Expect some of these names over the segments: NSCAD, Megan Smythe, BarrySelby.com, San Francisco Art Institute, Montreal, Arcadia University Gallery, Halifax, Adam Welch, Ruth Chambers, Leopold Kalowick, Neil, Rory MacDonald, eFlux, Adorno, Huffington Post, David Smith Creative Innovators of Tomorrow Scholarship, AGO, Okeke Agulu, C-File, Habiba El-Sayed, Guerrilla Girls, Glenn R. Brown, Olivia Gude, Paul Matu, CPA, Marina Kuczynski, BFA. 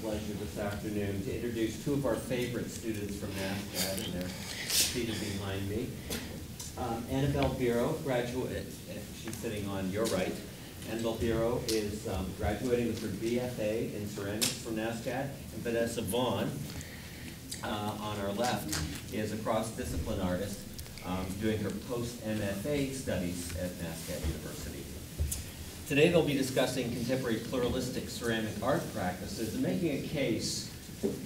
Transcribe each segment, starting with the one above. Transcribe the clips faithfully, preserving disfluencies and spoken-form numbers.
pleasure this afternoon to introduce two of our favorite students from NSCAD, and they're seated behind me. Um, Annabel Biro, graduate, she's sitting on your right. Annabel Biro is um, graduating with her B F A in ceramics from NSCAD, and Vanessa Vaughan, uh, on our left, is a cross-discipline artist um, doing her post-M F A studies at NSCAD University. Today they'll be discussing contemporary pluralistic ceramic art practices and making a case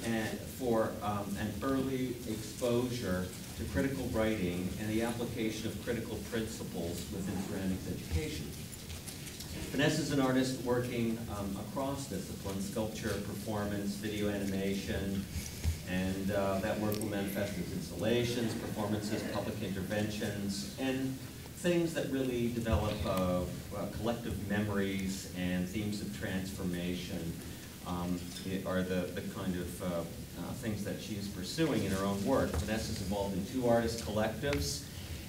and for um, an early exposure to critical writing and the application of critical principles within ceramics education. Vanessa is an artist working um, across disciplines, sculpture, performance, video animation, and uh, that work will manifest as installations, performances, public interventions, and things that really develop uh, uh, collective memories and themes of transformation um, are the, the kind of uh, uh, things that she is pursuing in her own work. Vanessa's involved in two artist collectives,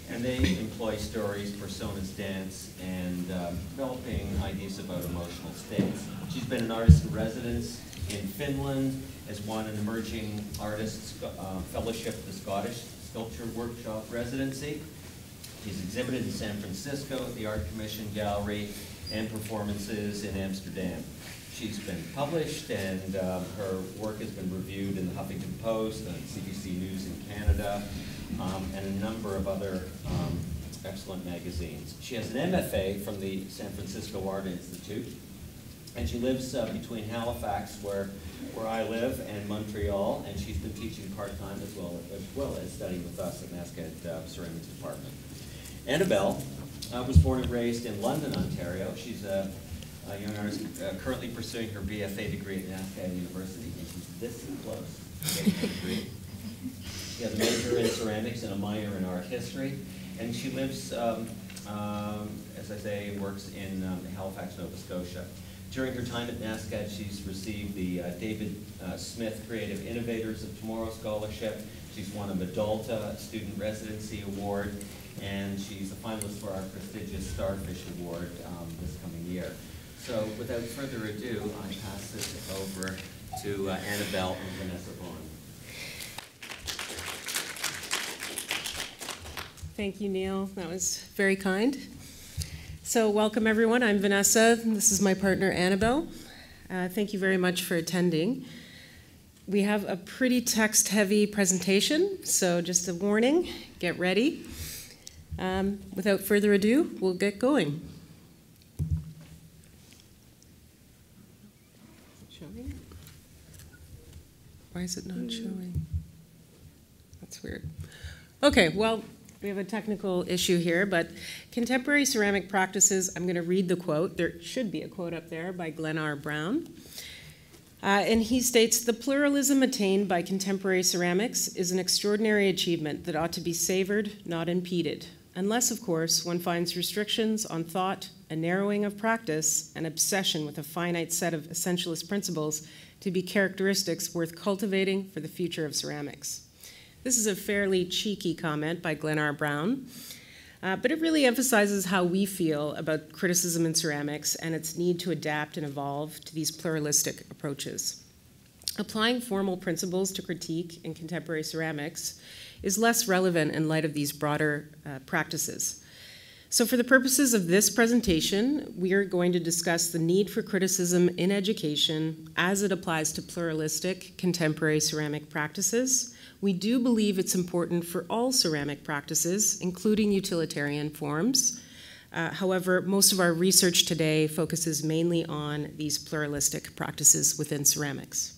and they employ stories, personas, dance, and uh, developing ideas about emotional states. She's been an artist in residence in Finland, has won an emerging artist uh, fellowship, the Scottish Sculpture Workshop residency. She's exhibited in San Francisco at the Art Commission Gallery and performances in Amsterdam. She's been published, and uh, her work has been reviewed in the Huffington Post and C B C News in Canada, um, and a number of other um, excellent magazines. She has an M F A from the San Francisco Art Institute, and she lives uh, between Halifax, where, where I live, and Montreal, and she's been teaching part-time as well, as well as studying with us at NSCAD uh, Ceramics Department. Annabel uh, was born and raised in London, Ontario. She's a, a young artist uh, currently pursuing her B F A degree at NSCAD University, and she's this close to getting her degree. She has a major in ceramics and a minor in art history, and she lives, um, um, as I say, works in um, Halifax, Nova Scotia. During her time at NSCAD, she's received the uh, David uh, Smith Creative Innovators of Tomorrow Scholarship. She's won a Medalta Student Residency Award, and she's a finalist for our prestigious Starfish Award um, this coming year. So without further ado, I pass this over to uh, Annabel and Vanessa Vaughan. Thank you, Neil. That was very kind. So welcome, everyone. I'm Vanessa. This is my partner, Annabel. Uh, thank you very much for attending. We have a pretty text-heavy presentation, so just a warning, get ready. Um, without further ado, we'll get going. Showing? Why is it not showing? That's weird. Okay, well, we have a technical issue here, but contemporary ceramic practices, I'm going to read the quote. There should be a quote up there by Glenn R. Brown. Uh, and he states, the pluralism attained by contemporary ceramics is an extraordinary achievement that ought to be savored, not impeded. Unless, of course, one finds restrictions on thought, a narrowing of practice, an obsession with a finite set of essentialist principles to be characteristics worth cultivating for the future of ceramics. This is a fairly cheeky comment by Glenn R. Brown, uh, but it really emphasizes how we feel about criticism in ceramics and its need to adapt and evolve to these pluralistic approaches. Applying formal principles to critique in contemporary ceramics is less relevant in light of these broader uh, practices. So for the purposes of this presentation, we are going to discuss the need for criticism in education as it applies to pluralistic contemporary ceramic practices. We do believe it's important for all ceramic practices, including utilitarian forms. Uh, however, most of our research today focuses mainly on these pluralistic practices within ceramics.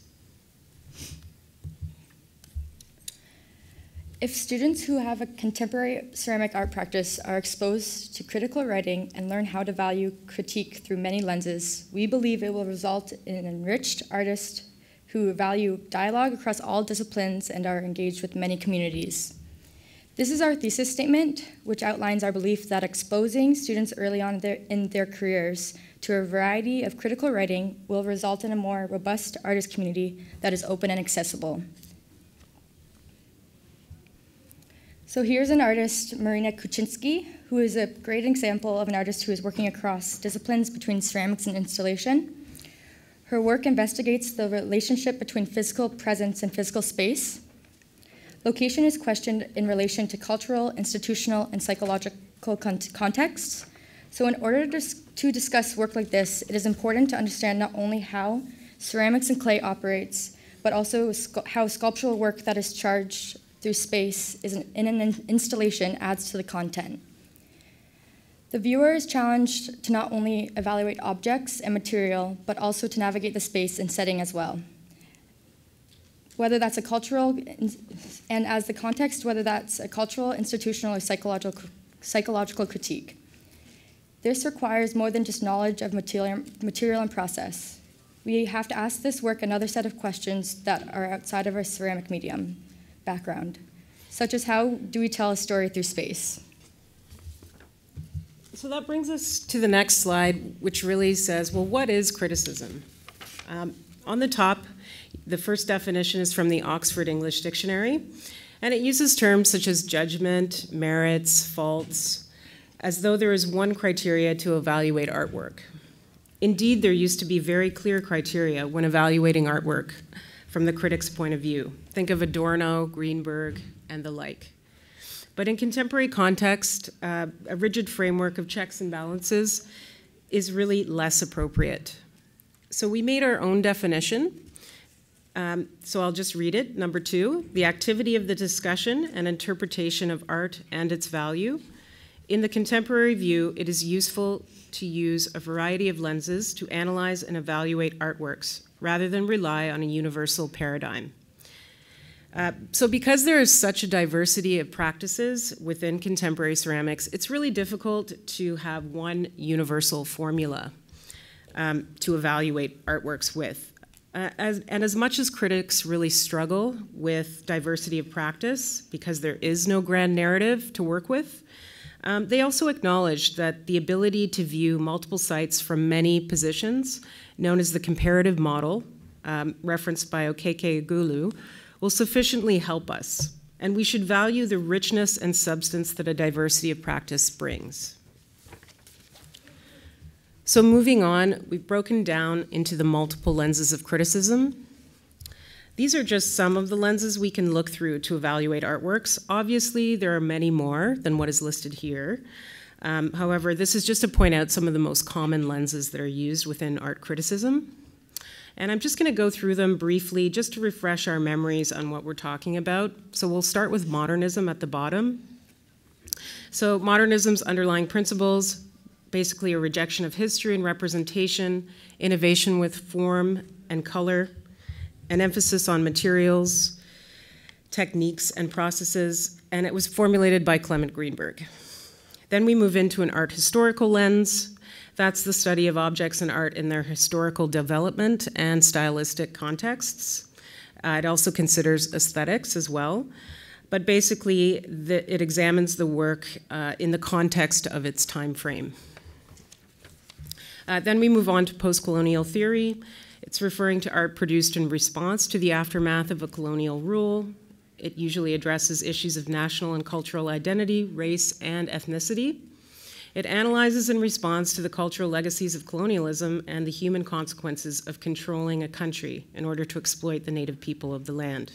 If students who have a contemporary ceramic art practice are exposed to critical writing and learn how to value critique through many lenses, we believe it will result in an enriched artist who value dialogue across all disciplines and are engaged with many communities. This is our thesis statement, which outlines our belief that exposing students early on their, in their careers to a variety of critical writing will result in a more robust artist community that is open and accessible. So here's an artist, Marina Kuczynski, who is a great example of an artist who is working across disciplines between ceramics and installation. Her work investigates the relationship between physical presence and physical space. Location is questioned in relation to cultural, institutional, and psychological con contexts. So in order to, to discuss work like this, it is important to understand not only how ceramics and clay operates, but also how sculptural work that is charged through space is an, in an installation adds to the content. The viewer is challenged to not only evaluate objects and material, but also to navigate the space and setting as well. Whether that's a cultural, and as the context, whether that's a cultural, institutional, or psychological, psychological critique. This requires more than just knowledge of material, material and process. We have to ask this work another set of questions that are outside of our ceramic medium background, such as how do we tell a story through space? So that brings us to the next slide, which really says, well, what is criticism? Um, on the top, the first definition is from the Oxford English Dictionary, and it uses terms such as judgment, merits, faults, as though there is one criteria to evaluate artwork. Indeed, there used to be very clear criteria when evaluating artwork from the critic's point of view. Think of Adorno, Greenberg, and the like. But in contemporary context, uh, a rigid framework of checks and balances is really less appropriate. So we made our own definition. Um, so I'll just read it. Number two, the activity of the discussion and interpretation of art and its value. In the contemporary view, it is useful to use a variety of lenses to analyze and evaluate artworks, rather than rely on a universal paradigm. Uh, so because there is such a diversity of practices within contemporary ceramics, it's really difficult to have one universal formula um, to evaluate artworks with. Uh, as, and as much as critics really struggle with diversity of practice because there is no grand narrative to work with, um, they also acknowledge that the ability to view multiple sites from many positions, known as the comparative model, um, referenced by Okeke Agulu, will sufficiently help us, and we should value the richness and substance that a diversity of practice brings. So moving on, we've broken down into the multiple lenses of criticism. These are just some of the lenses we can look through to evaluate artworks. Obviously, there are many more than what is listed here. Um, however, this is just to point out some of the most common lenses that are used within art criticism. And I'm just going to go through them briefly just to refresh our memories on what we're talking about. So we'll start with modernism at the bottom. So modernism's underlying principles, basically a rejection of history and representation, innovation with form and color, an emphasis on materials, techniques, and processes. And it was formulated by Clement Greenberg. Then we move into an art historical lens. That's the study of objects and art in their historical development and stylistic contexts. Uh, it also considers aesthetics as well. But basically, the, it examines the work uh, in the context of its time frame. Uh, then we move on to post-colonial theory. It's referring to art produced in response to the aftermath of a colonial rule. It usually addresses issues of national and cultural identity, race, and ethnicity. It analyzes and responds to the cultural legacies of colonialism and the human consequences of controlling a country in order to exploit the native people of the land.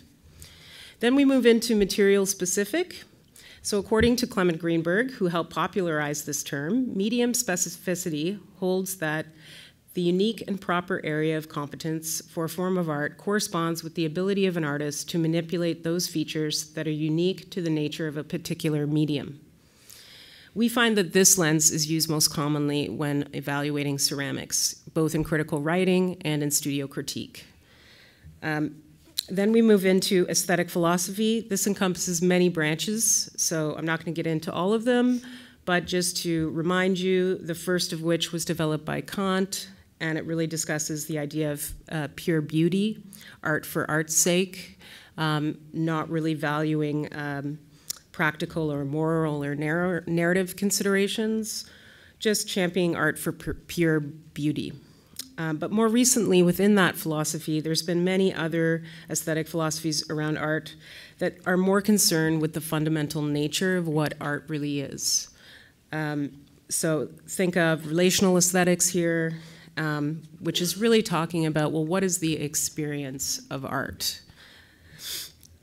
Then we move into material specific. So according to Clement Greenberg, who helped popularize this term, medium specificity holds that the unique and proper area of competence for a form of art corresponds with the ability of an artist to manipulate those features that are unique to the nature of a particular medium. We find that this lens is used most commonly when evaluating ceramics, both in critical writing and in studio critique. Um, then we move into aesthetic philosophy. This encompasses many branches, so I'm not going to get into all of them, but just to remind you, the first of which was developed by Kant, and it really discusses the idea of uh, pure beauty, art for art's sake, um, not really valuing um, practical or moral or narr narrative considerations, just championing art for pure beauty. Um, but more recently, within that philosophy, there's been many other aesthetic philosophies around art that are more concerned with the fundamental nature of what art really is. Um, so think of relational aesthetics here, um, which is really talking about, well, what is the experience of art?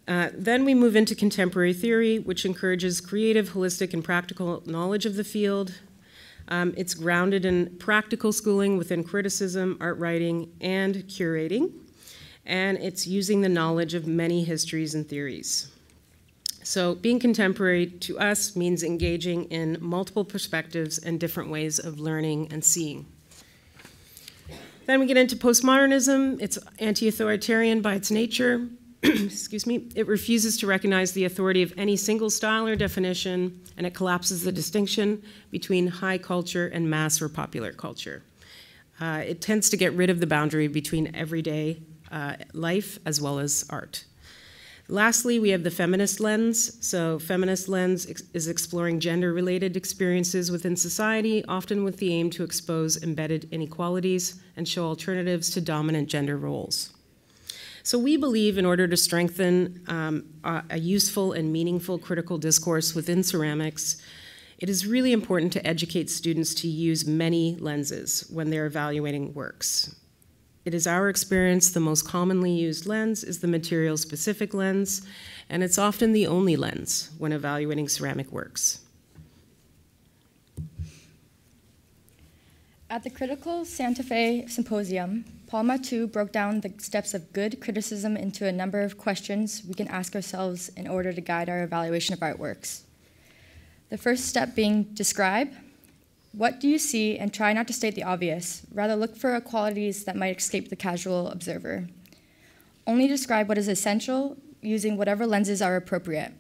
Uh, then we move into contemporary theory, which encourages creative, holistic, and practical knowledge of the field. Um, it's grounded in practical schooling within criticism, art writing, and curating. And it's using the knowledge of many histories and theories. So being contemporary to us means engaging in multiple perspectives and different ways of learning and seeing. Then we get into postmodernism. It's anti-authoritarian by its nature. Excuse me. It refuses to recognize the authority of any single style or definition, and it collapses the distinction between high culture and mass or popular culture. Uh, it tends to get rid of the boundary between everyday uh, life as well as art. Lastly, we have the feminist lens. So feminist lens ex is exploring gender-related experiences within society, often with the aim to expose embedded inequalities and show alternatives to dominant gender roles. So we believe in order to strengthen um, a useful and meaningful critical discourse within ceramics, it is really important to educate students to use many lenses when they're evaluating works. It is our experience the most commonly used lens is the material-specific lens, and it's often the only lens when evaluating ceramic works. At the Critical Santa Fe Symposium, Paul Matu broke down the steps of good criticism into a number of questions we can ask ourselves in order to guide our evaluation of artworks. The first step being describe. What do you see, and try not to state the obvious. Rather, look for qualities that might escape the casual observer. Only describe what is essential, using whatever lenses are appropriate.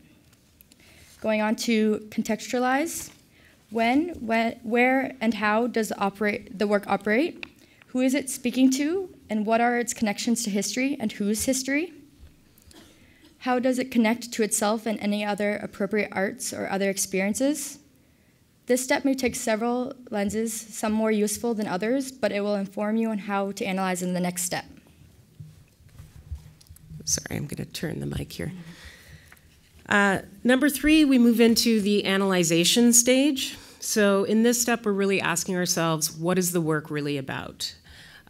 Going on to contextualize. When, when where, and how does operate, the work operate? Who is it speaking to, and what are its connections to history, and whose history? How does it connect to itself and any other appropriate arts or other experiences? This step may take several lenses, some more useful than others, but it will inform you on how to analyze in the next step. Sorry, I'm going to turn the mic here. Uh, number three, we move into the analyzation stage. So in this step, we're really asking ourselves, what is the work really about?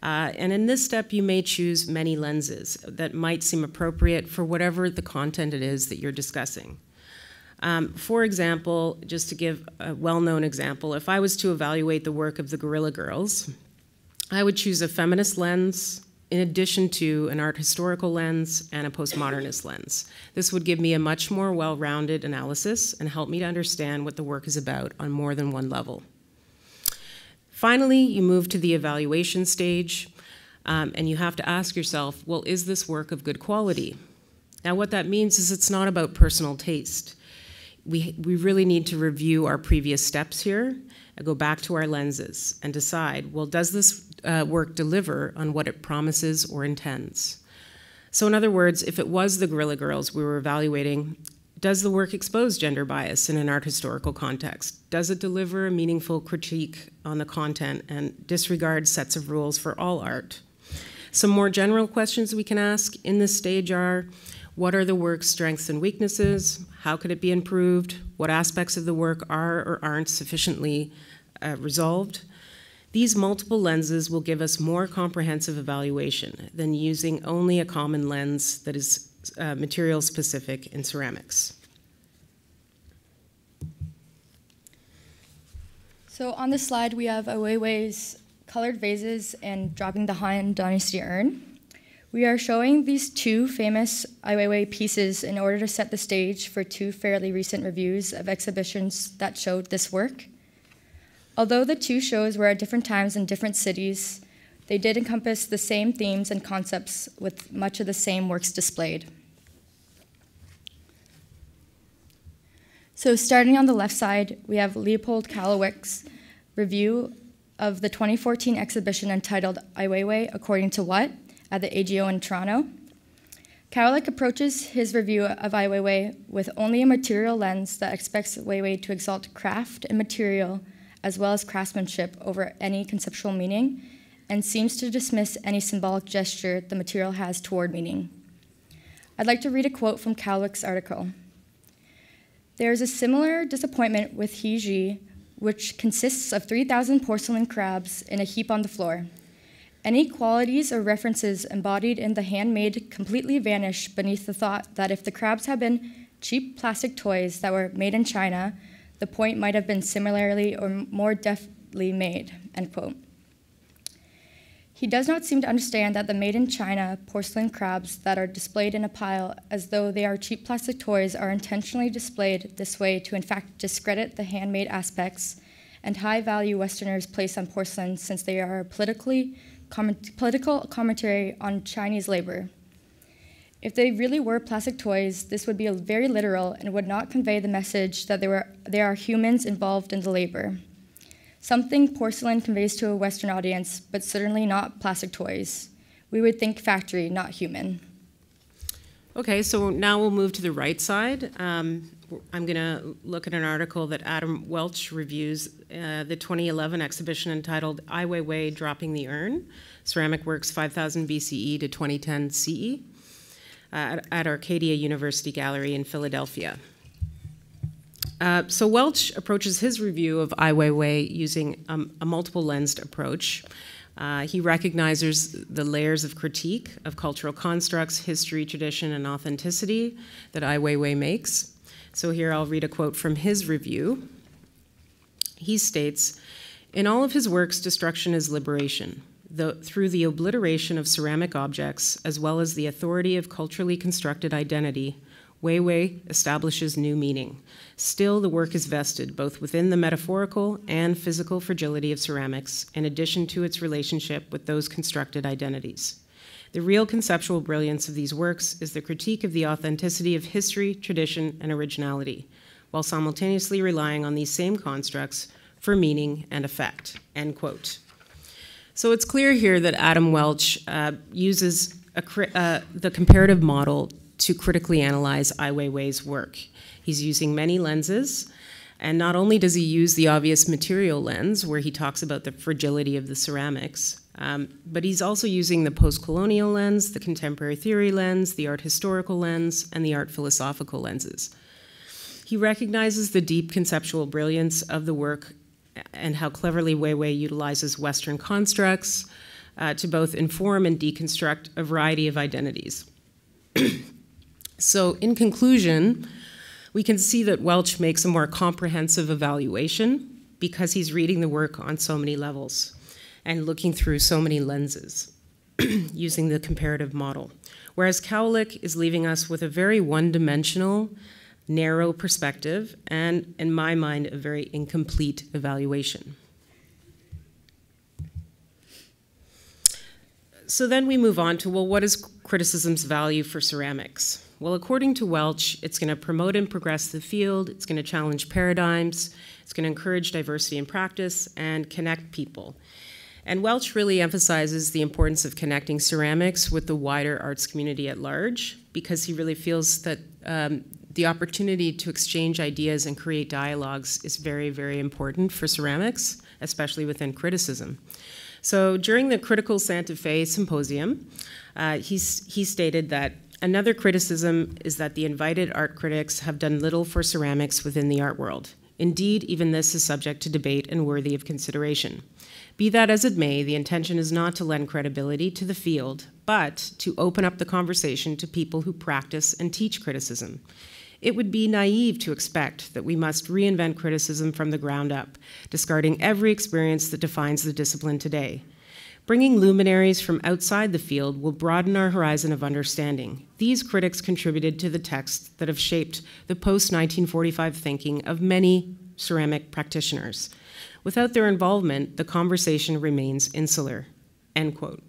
Uh, and in this step, you may choose many lenses that might seem appropriate for whatever the content it is that you're discussing. Um, for example, just to give a well-known example, if I was to evaluate the work of the Guerrilla Girls, I would choose a feminist lens in addition to an art historical lens and a postmodernist lens. This would give me a much more well-rounded analysis and help me to understand what the work is about on more than one level. Finally, you move to the evaluation stage, um, and you have to ask yourself, well, is this work of good quality? Now, what that means is it's not about personal taste. We, we really need to review our previous steps here, and go back to our lenses, and decide, well, does this uh, work deliver on what it promises or intends? So in other words, if it was the Guerrilla Girls we were evaluating, does the work expose gender bias in an art historical context? Does it deliver a meaningful critique on the content and disregard sets of rules for all art? Some more general questions we can ask in this stage are, what are the work's strengths and weaknesses? How could it be improved? What aspects of the work are or aren't sufficiently uh, resolved? These multiple lenses will give us more comprehensive evaluation than using only a common lens that is Uh, material specific in ceramics. So on this slide we have Ai Weiwei's colored vases and dropping the Han Dynasty urn. We are showing these two famous Ai Weiwei pieces in order to set the stage for two fairly recent reviews of exhibitions that showed this work. Although the two shows were at different times in different cities, they did encompass the same themes and concepts with much of the same works displayed. So starting on the left side, we have Leopold Kalowick's review of the twenty fourteen exhibition entitled Ai Weiwei, According to What? At the A G O in Toronto. Kalowick approaches his review of Ai Weiwei with only a material lens that expects Weiwei to exalt craft and material as well as craftsmanship over any conceptual meaning, and seems to dismiss any symbolic gesture the material has toward meaning. I'd like to read a quote from Kalowick's article. There is a similar disappointment with Hiji, which consists of three thousand porcelain crabs in a heap on the floor. Inequalities or references embodied in the handmade completely vanish beneath the thought that if the crabs had been cheap plastic toys that were made in China, the point might have been similarly or more deftly made, end quote. He does not seem to understand that the made in China porcelain crabs that are displayed in a pile as though they are cheap plastic toys are intentionally displayed this way to in fact discredit the handmade aspects and high value Westerners place on porcelain since they are a politically comment, political commentary on Chinese labor. If they really were plastic toys, this would be very literal and would not convey the message that they were, there are humans involved in the labor. Something porcelain conveys to a Western audience, but certainly not plastic toys. We would think factory, not human. Okay, so now we'll move to the right side. Um, I'm gonna look at an article that Adam Welch reviews, uh, the twenty eleven exhibition entitled Ai Weiwei Dropping the Urn, Ceramic Works five thousand B C E to twenty ten C E uh, at Arcadia University Gallery in Philadelphia. Uh, so Welch approaches his review of Ai Weiwei using um, a multiple-lensed approach. Uh, he recognizes the layers of critique of cultural constructs, history, tradition, and authenticity that Ai Weiwei makes. So here I'll read a quote from his review. He states, "In all of his works, destruction is liberation. The, through the obliteration of ceramic objects, as well as the authority of culturally constructed identity, Weiwei establishes new meaning. Still, the work is vested both within the metaphorical and physical fragility of ceramics, in addition to its relationship with those constructed identities. The real conceptual brilliance of these works is the critique of the authenticity of history, tradition, and originality, while simultaneously relying on these same constructs for meaning and effect," end quote. So it's clear here that Adam Welch uh, uses a, uh, the comparative model to critically analyze Ai Weiwei's work. He's using many lenses, and not only does he use the obvious material lens, where he talks about the fragility of the ceramics, um, but he's also using the post-colonial lens, the contemporary theory lens, the art historical lens, and the art philosophical lenses. He recognizes the deep conceptual brilliance of the work and how cleverly Weiwei utilizes Western constructs uh, to both inform and deconstruct a variety of identities. So in conclusion, we can see that Welch makes a more comprehensive evaluation because he's reading the work on so many levels and looking through so many lenses using the comparative model. Whereas Kalowick is leaving us with a very one-dimensional, narrow perspective and, in my mind, a very incomplete evaluation. So then we move on to, well, what is criticism's value for ceramics? Well, according to Welch, it's going to promote and progress the field, it's going to challenge paradigms, it's going to encourage diversity in practice, and connect people. And Welch really emphasizes the importance of connecting ceramics with the wider arts community at large, because he really feels that um, the opportunity to exchange ideas and create dialogues is very, very important for ceramics, especially within criticism. So during the Critical Santa Fe Symposium, uh, he, he stated that, "Another criticism is that the invited art critics have done little for ceramics within the art world. Indeed, even this is subject to debate and worthy of consideration. Be that as it may, the intention is not to lend credibility to the field, but to open up the conversation to people who practice and teach criticism. It would be naive to expect that we must reinvent criticism from the ground up, discarding every experience that defines the discipline today. Bringing luminaries from outside the field will broaden our horizon of understanding. These critics contributed to the texts that have shaped the post nineteen forty-five thinking of many ceramic practitioners. Without their involvement, the conversation remains insular," end quote.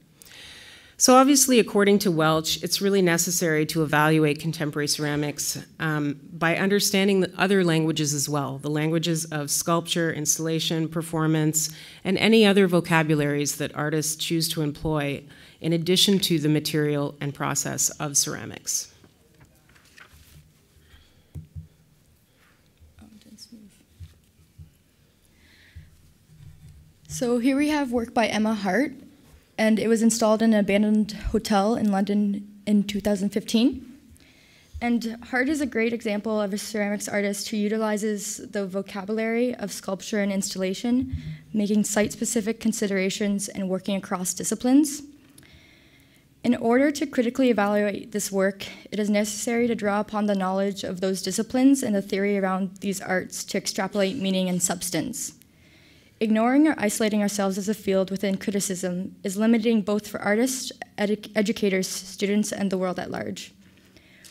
So obviously, according to Welch, it's really necessary to evaluate contemporary ceramics um, by understanding the other languages as well, the languages of sculpture, installation, performance, and any other vocabularies that artists choose to employ in addition to the material and process of ceramics. So here we have work by Emma Hart, and it was installed in an abandoned hotel in London in two thousand fifteen. And Hart is a great example of a ceramics artist who utilizes the vocabulary of sculpture and installation, making site-specific considerations and working across disciplines. In order to critically evaluate this work, it is necessary to draw upon the knowledge of those disciplines and the theory around these arts to extrapolate meaning and substance. Ignoring or isolating ourselves as a field within criticism is limiting both for artists, edu- educators, students, and the world at large.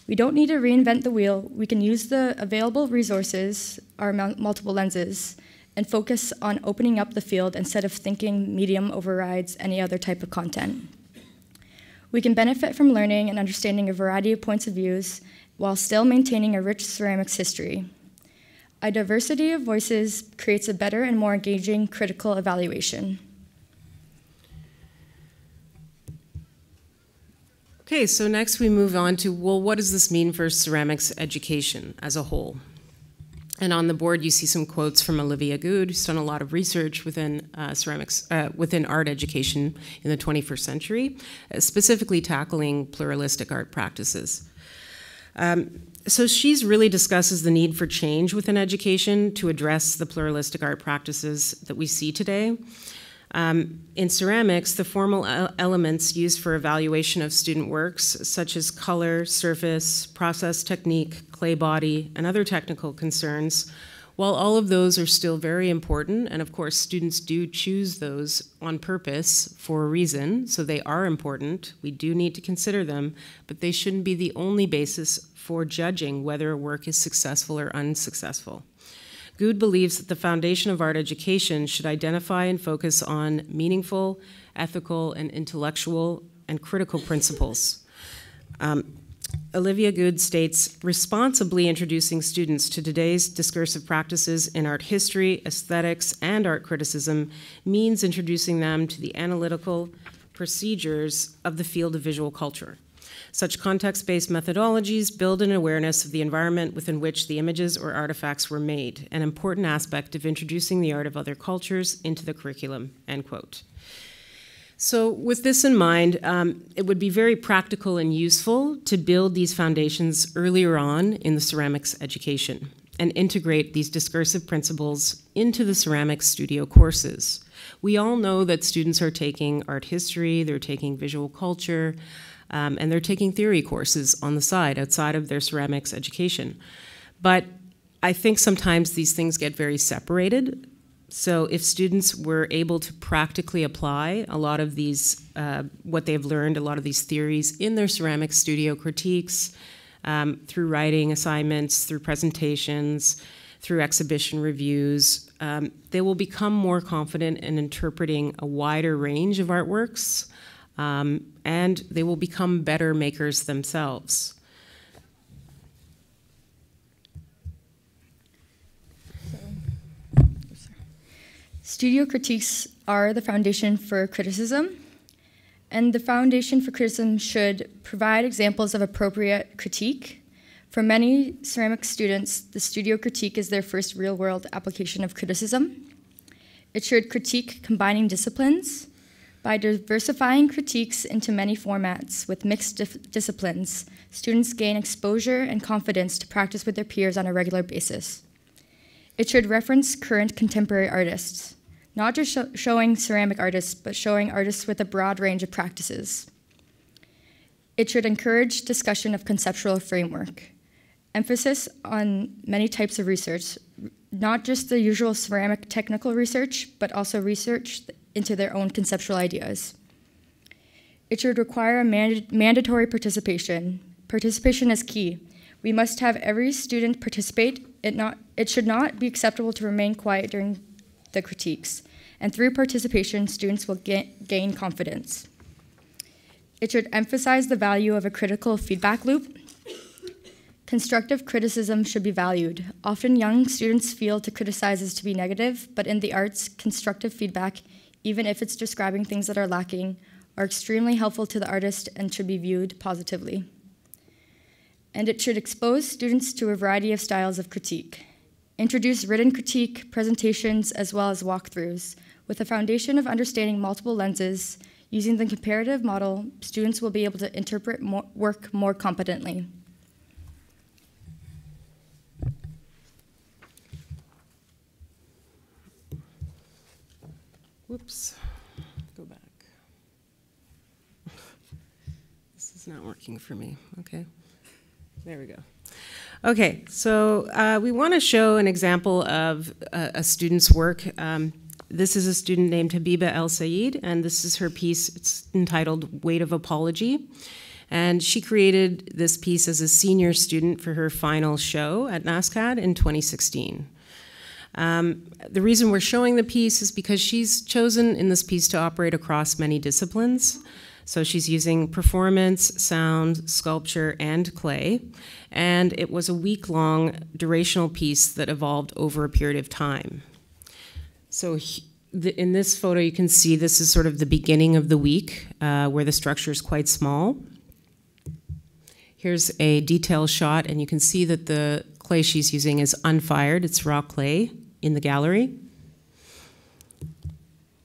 We don't need to reinvent the wheel. We can use the available resources, our multiple lenses, and focus on opening up the field instead of thinking medium overrides any other type of content. We can benefit from learning and understanding a variety of points of views while still maintaining a rich ceramics history. A diversity of voices creates a better and more engaging critical evaluation. Okay, so next we move on to, well, what does this mean for ceramics education as a whole? And on the board you see some quotes from Olivia Gude, who's done a lot of research within uh, ceramics, uh, within art education in the twenty-first century, uh, specifically tackling pluralistic art practices. Um, so she's really discusses the need for change within education to address the pluralistic art practices that we see today. Um, in ceramics, the formal elements used for evaluation of student works, such as color, surface, process technique, clay body, and other technical concerns, while all of those are still very important, and of course students do choose those on purpose for a reason, so they are important, we do need to consider them, but they shouldn't be the only basis for judging whether a work is successful or unsuccessful. Gude believes that the foundation of art education should identify and focus on meaningful, ethical, and intellectual and critical principles. Um, Olivia Gude states, responsibly introducing students to today's discursive practices in art history, aesthetics, and art criticism means introducing them to the analytical procedures of the field of visual culture. Such context-based methodologies build an awareness of the environment within which the images or artifacts were made, an important aspect of introducing the art of other cultures into the curriculum, end quote. So with this in mind, um, it would be very practical and useful to build these foundations earlier on in the ceramics education and integrate these discursive principles into the ceramics studio courses. We all know that students are taking art history, they're taking visual culture, Um, and they're taking theory courses on the side, outside of their ceramics education. But I think sometimes these things get very separated. So if students were able to practically apply a lot of these, uh, what they've learned, a lot of these theories in their ceramics studio critiques, um, through writing assignments, through presentations, through exhibition reviews, um, they will become more confident in interpreting a wider range of artworks, Um, and they will become better makers themselves. So, studio critiques are the foundation for criticism, and the foundation for criticism should provide examples of appropriate critique. For many ceramic students, the studio critique is their first real-world application of criticism. It should critique combining disciplines, by diversifying critiques into many formats with mixed disciplines, students gain exposure and confidence to practice with their peers on a regular basis. It should reference current contemporary artists, not just sh showing ceramic artists, but showing artists with a broad range of practices. It should encourage discussion of conceptual framework, emphasis on many types of research, not just the usual ceramic technical research, but also research that into their own conceptual ideas. It should require a mand mandatory participation. Participation is key. We must have every student participate. It, not, it should not be acceptable to remain quiet during the critiques. And through participation, students will ga gain confidence. It should emphasize the value of a critical feedback loop. Constructive criticism should be valued. Often young students feel to criticize is to be negative, but in the arts, constructive feedback, even if it's describing things that are lacking, are extremely helpful to the artist and should be viewed positively. And it should expose students to a variety of styles of critique. Introduce written critique, presentations, as well as walkthroughs. With a foundation of understanding multiple lenses, using the comparative model, students will be able to interpret more work more competently. Whoops, go back. This is not working for me, okay? There we go. Okay, so uh, we want to show an example of a, a student's work. Um, this is a student named Habiba El-Sayed, and this is her piece. It's entitled Weight of Apology. And she created this piece as a senior student for her final show at NSCAD in twenty sixteen. Um, the reason we're showing the piece is because she's chosen in this piece to operate across many disciplines. So she's using performance, sound, sculpture, and clay. And it was a week-long durational piece that evolved over a period of time. So he, the, in this photo, you can see this is sort of the beginning of the week, uh, where the structure is quite small. Here's a detail shot, and you can see that the clay she's using is unfired. It's raw clay in the gallery.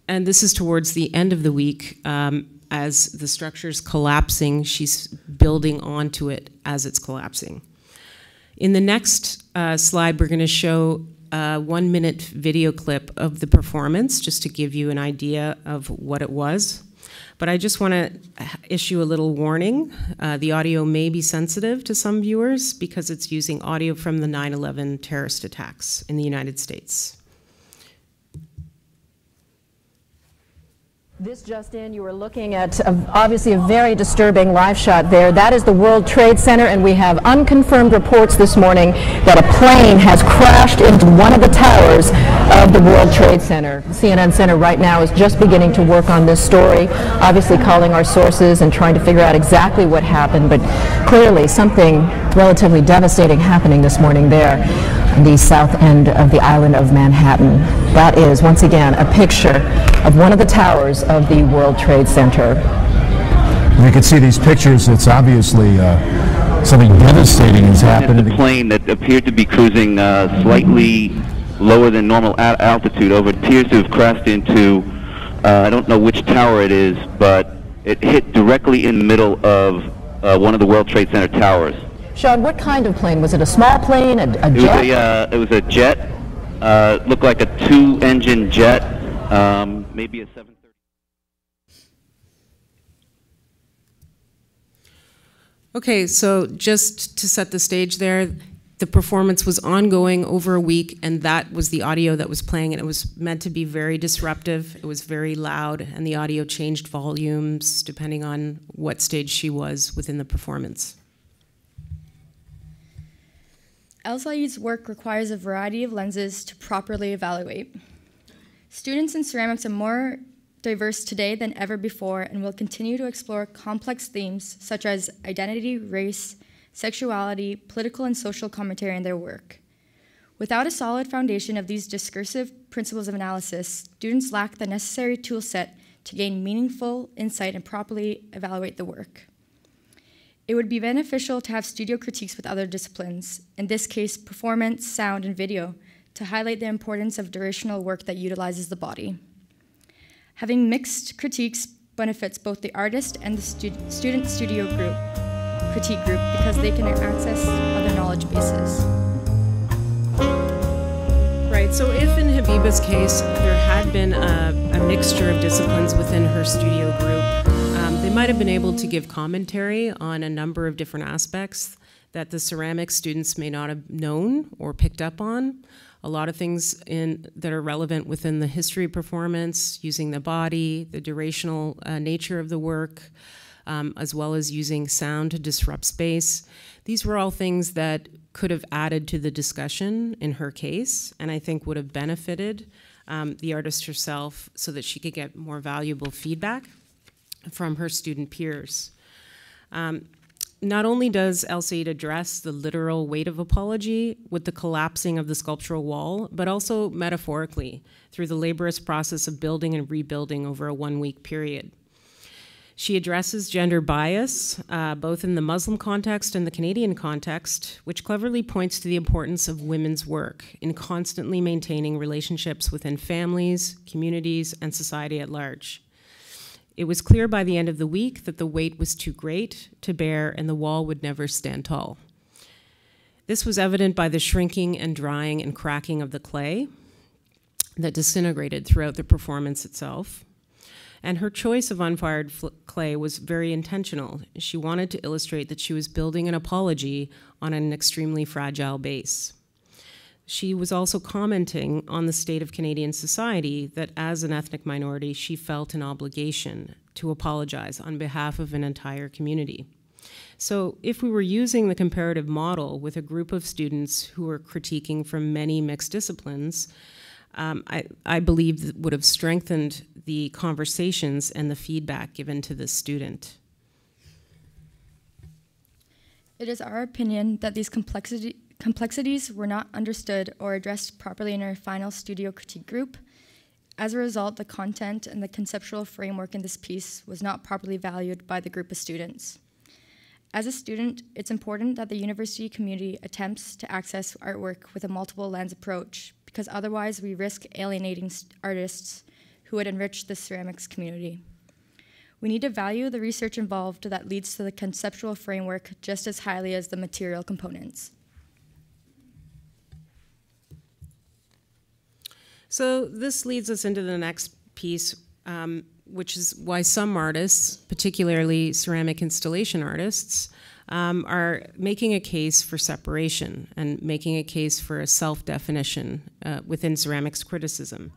And this is towards the end of the week. Um, as the structure's collapsing, she's building onto it as it's collapsing. In the next uh, slide, we're going to show a one-minute video clip of the performance, just to give you an idea of what it was. But I just want to issue a little warning. Uh, the audio may be sensitive to some viewers because it's using audio from the nine eleven terrorist attacks in the United States. This just in, you were looking at a, obviously a very disturbing live shot there. That is the World Trade Center, and we have unconfirmed reports this morning that a plane has crashed into one of the towers of the World Trade Center. C N N Center right now is just beginning to work on this story, obviously calling our sources and trying to figure out exactly what happened, but clearly something relatively devastating happening this morning there in the south end of the island of Manhattan. That is, once again, a picture of one of the towers of the World Trade Center. You can see these pictures. It's obviously uh, something devastating has happened. It's a plane that appeared to be cruising uh, slightly lower than normal at altitude over. It appears to have crashed into, uh, I don't know which tower it is, but it hit directly in the middle of uh, one of the World Trade Center towers. Sean, what kind of plane? Was it a small plane, a, a jet? It was a, uh, it was a jet. Uh, it looked like a two-engine jet, um, maybe a seven thirty. Okay, so just to set the stage there, the performance was ongoing over a week, and that was the audio that was playing, and it was meant to be very disruptive. It was very loud, and the audio changed volumes depending on what stage she was within the performance. El-Sayed's work requires a variety of lenses to properly evaluate. Students in ceramics are more diverse today than ever before and will continue to explore complex themes such as identity, race, sexuality, political and social commentary in their work. Without a solid foundation of these discursive principles of analysis, students lack the necessary tool set to gain meaningful insight and properly evaluate the work. It would be beneficial to have studio critiques with other disciplines, in this case, performance, sound, and video, to highlight the importance of durational work that utilizes the body. Having mixed critiques benefits both the artist and the stu student studio group, critique group, because they can access other knowledge bases. Right, so if in Habiba's case, there had been a, a mixture of disciplines within her studio group, they might have been able to give commentary on a number of different aspects that the ceramics students may not have known or picked up on. A lot of things in, that are relevant within the history of performance, using the body, the durational uh, nature of the work, um, as well as using sound to disrupt space. These were all things that could have added to the discussion in her case, and I think would have benefited um, the artist herself so that she could get more valuable feedback from her student peers. Um, not only does El-Sayed address the literal weight of apology with the collapsing of the sculptural wall, but also metaphorically through the laborious process of building and rebuilding over a one-week period. She addresses gender bias, uh, both in the Muslim context and the Canadian context, which cleverly points to the importance of women's work in constantly maintaining relationships within families, communities, and society at large. It was clear by the end of the week that the weight was too great to bear and the wall would never stand tall. This was evident by the shrinking and drying and cracking of the clay. that disintegrated throughout the performance itself. And her choice of unfired clay was very intentional. She wanted to illustrate that she was building an apology on an extremely fragile base. She was also commenting on the state of Canadian society that as an ethnic minority, she felt an obligation to apologize on behalf of an entire community. So if we were using the comparative model with a group of students who were critiquing from many mixed disciplines, Um, I, I believe that would have strengthened the conversations and the feedback given to the student. It is our opinion that these complexity, complexities were not understood or addressed properly in our final studio critique group. As a result, the content and the conceptual framework in this piece was not properly valued by the group of students. As a student, it's important that the university community attempts to access artwork with a multiple lens approach, because otherwise we risk alienating artists who would enrich the ceramics community. We need to value the research involved that leads to the conceptual framework just as highly as the material components. So this leads us into the next piece, um, which is why some artists, particularly ceramic installation artists, Um, are making a case for separation and making a case for a self-definition uh, within ceramics criticism.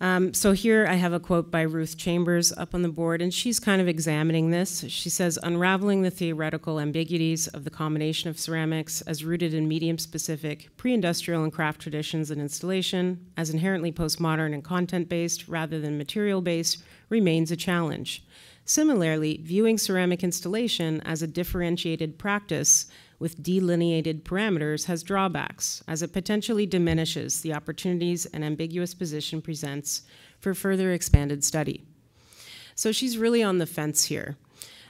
Um, so here I have a quote by Ruth Chambers up on the board, and she's kind of examining this. She says, unraveling the theoretical ambiguities of the combination of ceramics as rooted in medium-specific, pre-industrial and craft traditions and installation, as inherently postmodern and content-based rather than material-based, remains a challenge. Similarly, viewing ceramic installation as a differentiated practice with delineated parameters has drawbacks, as it potentially diminishes the opportunities an ambiguous position presents for further expanded study. So she's really on the fence here.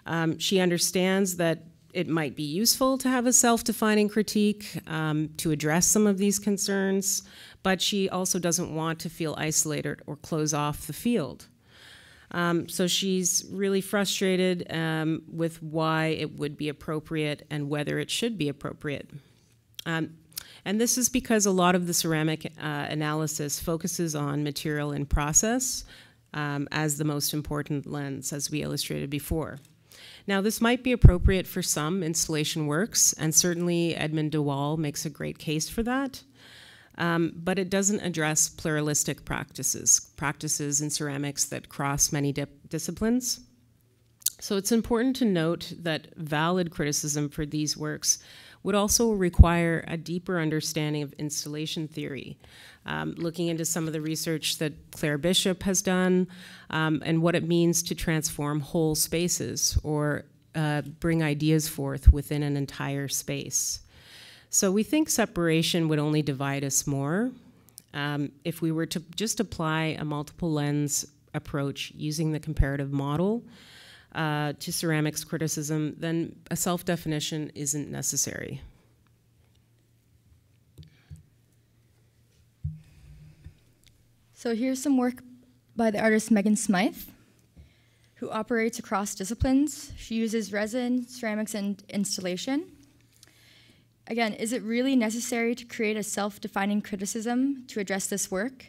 Um, she understands that it might be useful to have a self-defining critique um, to address some of these concerns, but she also doesn't want to feel isolated or close off the field. Um, so she's really frustrated um, with why it would be appropriate and whether it should be appropriate. Um, and this is because a lot of the ceramic uh, analysis focuses on material and process um, as the most important lens, as we illustrated before. Now, this might be appropriate for some installation works, and certainly Edmond de Waal makes a great case for that. Um, but it doesn't address pluralistic practices, practices in ceramics that cross many di disciplines. So it's important to note that valid criticism for these works would also require a deeper understanding of installation theory, um, looking into some of the research that Claire Bishop has done um, and what it means to transform whole spaces or uh, bring ideas forth within an entire space. So we think separation would only divide us more um, if we were to just apply a multiple lens approach using the comparative model uh, to ceramics criticism, then a self-definition isn't necessary. So here's some work by the artist Megan Smythe, who operates across disciplines. She uses resin, ceramics, and installation. Again, is it really necessary to create a self-defining criticism to address this work?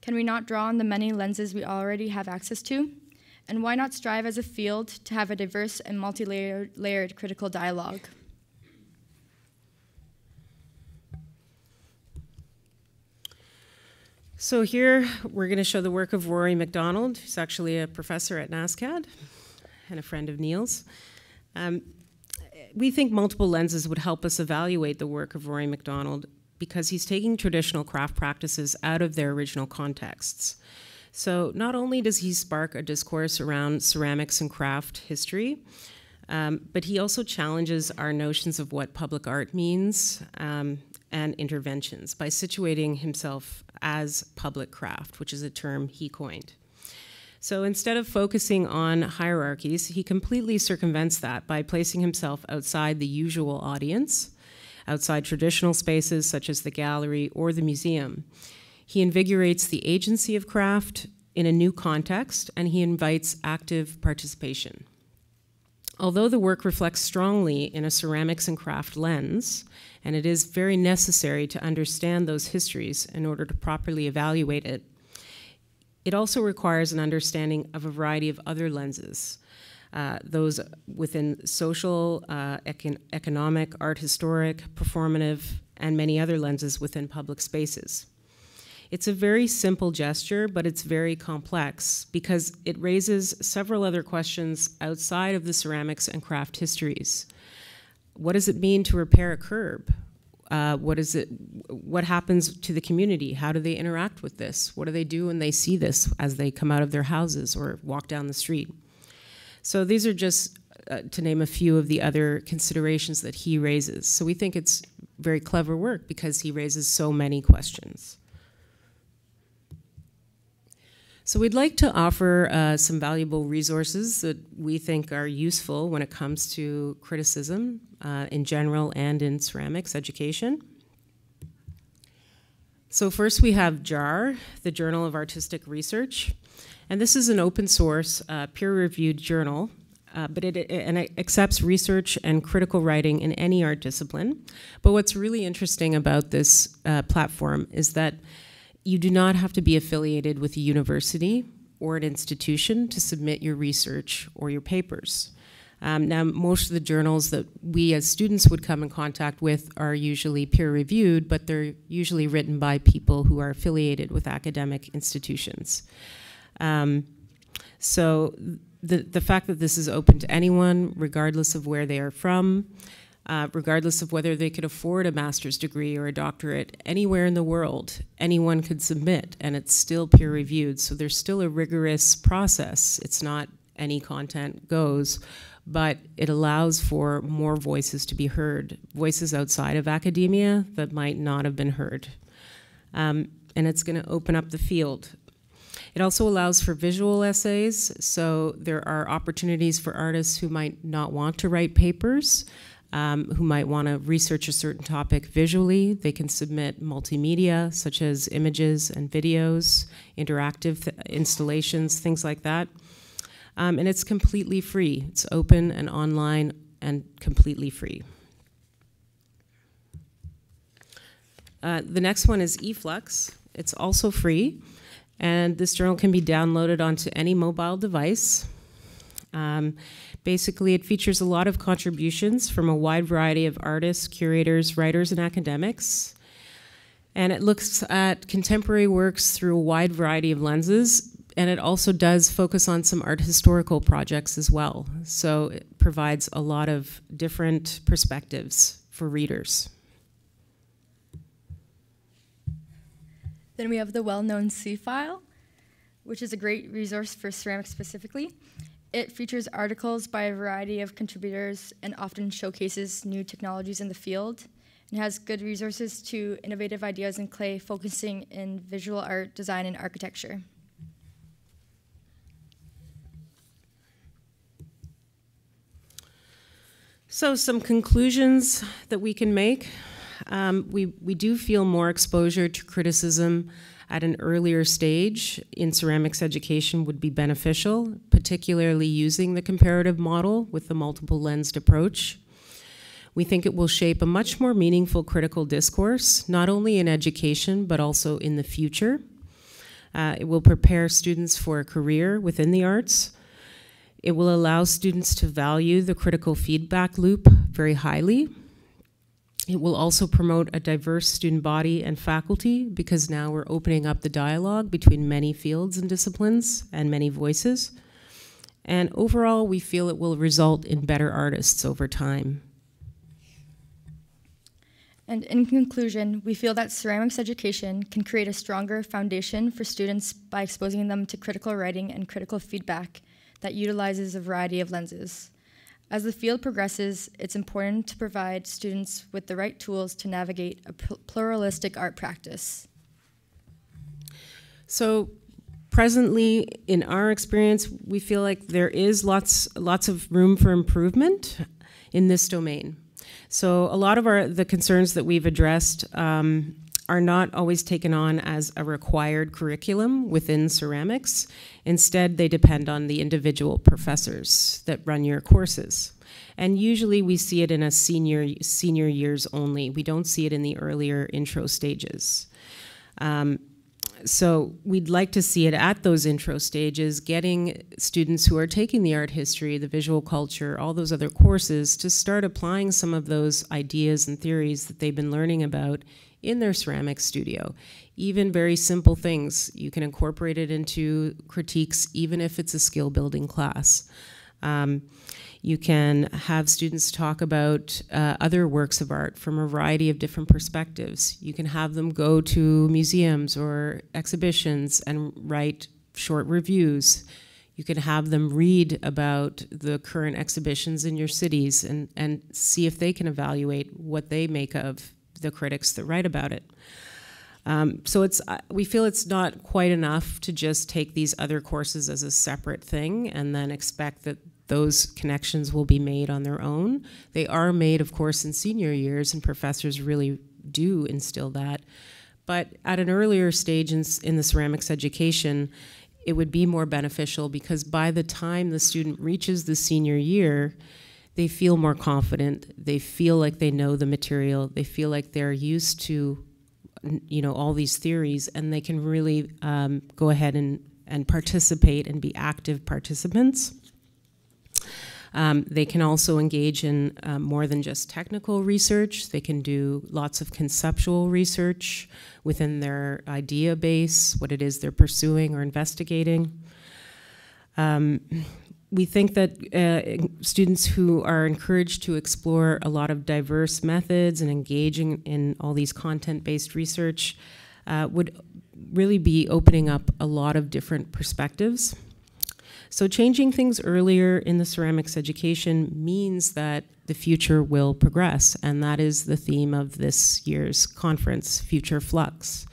Can we not draw on the many lenses we already have access to? And why not strive as a field to have a diverse and multi-layered critical dialogue? So here, we're going to show the work of Rory MacDonald, who's actually a professor at NSCAD and a friend of Neil's. Um, We think multiple lenses would help us evaluate the work of Rory MacDonald because he's taking traditional craft practices out of their original contexts. So not only does he spark a discourse around ceramics and craft history, um, but he also challenges our notions of what public art means um, and interventions by situating himself as public craft, which is a term he coined. So instead of focusing on hierarchies, he completely circumvents that by placing himself outside the usual audience, outside traditional spaces such as the gallery or the museum. He invigorates the agency of craft in a new context, and he invites active participation. Although the work reflects strongly in a ceramics and craft lens, and it is very necessary to understand those histories in order to properly evaluate it, it also requires an understanding of a variety of other lenses, uh, those within social, uh, econ economic, art historic, performative, and many other lenses within public spaces. It's a very simple gesture, but it's very complex because it raises several other questions outside of the ceramics and craft histories. What does it mean to repair a curb? Uh, what is it? What happens to the community? How do they interact with this? What do they do when they see this as they come out of their houses or walk down the street? So these are just uh, to name a few of the other considerations that he raises. So we think it's very clever work because he raises so many questions. So we'd like to offer uh, some valuable resources that we think are useful when it comes to criticism uh, in general and in ceramics education. So first we have J A R, the Journal of Artistic Research. And this is an open source, uh, peer-reviewed journal, uh, but it, it, and it accepts research and critical writing in any art discipline. But what's really interesting about this uh, platform is that you do not have to be affiliated with a university or an institution to submit your research or your papers. Um, now, most of the journals that we as students would come in contact with are usually peer-reviewed, but they're usually written by people who are affiliated with academic institutions. Um, so the, the fact that this is open to anyone, regardless of where they are from, Uh, regardless of whether they could afford a master's degree or a doctorate, anywhere in the world, anyone could submit, and it's still peer-reviewed. So there's still a rigorous process. It's not any content goes, but it allows for more voices to be heard, voices outside of academia that might not have been heard. Um, and it's going to open up the field. It also allows for visual essays, so there are opportunities for artists who might not want to write papers, Um, who might want to research a certain topic visually. They can submit multimedia, such as images and videos, interactive th installations, things like that. Um, and it's completely free. It's open and online and completely free. Uh, the next one is eFlux. It's also free. And this journal can be downloaded onto any mobile device. Um, basically, it features a lot of contributions from a wide variety of artists, curators, writers, and academics. And it looks at contemporary works through a wide variety of lenses, and it also does focus on some art historical projects as well. So it provides a lot of different perspectives for readers. Then we have the well-known C-File, which is a great resource for ceramics specifically. It features articles by a variety of contributors and often showcases new technologies in the field, and has good resources to innovative ideas in clay, focusing in visual art, design, and architecture. So some conclusions that we can make. Um, we, we do feel more exposure to criticism at an earlier stage in ceramics education would be beneficial, particularly using the comparative model with the multiple lensed approach. We think it will shape a much more meaningful critical discourse, not only in education, but also in the future. Uh, it will prepare students for a career within the arts. It will allow students to value the critical feedback loop very highly. It will also promote a diverse student body and faculty because now we're opening up the dialogue between many fields and disciplines and many voices. And overall, we feel it will result in better artists over time. And in conclusion, we feel that ceramics education can create a stronger foundation for students by exposing them to critical writing and critical feedback that utilizes a variety of lenses. As the field progresses, it's important to provide students with the right tools to navigate a pluralistic art practice. So presently, in our experience, we feel like there is lots, lots of room for improvement in this domain. So a lot of our, the concerns that we've addressed um, are not always taken on as a required curriculum within ceramics. Instead, they depend on the individual professors that run your courses. And usually we see it in a senior, senior years only. We don't see it in the earlier intro stages. Um, so we'd like to see it at those intro stages, getting students who are taking the art history, the visual culture, all those other courses to start applying some of those ideas and theories that they've been learning about in their ceramics studio. Even very simple things, you can incorporate it into critiques, even if it's a skill building class. Um, You can have students talk about uh, other works of art from a variety of different perspectives. You can have them go to museums or exhibitions and write short reviews. You can have them read about the current exhibitions in your cities and, and see if they can evaluate what they make of the critics that write about it. Um, so it's, uh, we feel it's not quite enough to just take these other courses as a separate thing and then expect that those connections will be made on their own. They are made, of course, in senior years, and professors really do instill that. But at an earlier stage in, in the ceramics education, it would be more beneficial because by the time the student reaches the senior year, they feel more confident, they feel like they know the material, they feel like they're used to, you know, all these theories, and they can really um, go ahead and, and participate and be active participants. Um, they can also engage in uh, more than just technical research. They can do lots of conceptual research within their idea base, what it is they're pursuing or investigating. Um, we think that uh, students who are encouraged to explore a lot of diverse methods and engaging in all these content-based research uh, would really be opening up a lot of different perspectives. So changing things earlier in the ceramics education means that the future will progress, and that is the theme of this year's conference, Future Flux.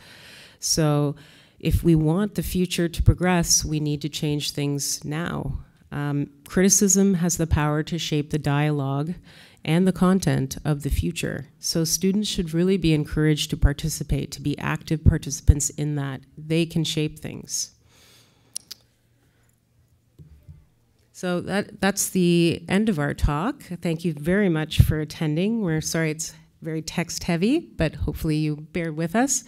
So if we want the future to progress, we need to change things now. Um, criticism has the power to shape the dialogue and the content of the future. So students should really be encouraged to participate, to be active participants in that. They can shape things. So that, that's the end of our talk. Thank you very much for attending. We're sorry it's very text heavy, but hopefully you bear with us.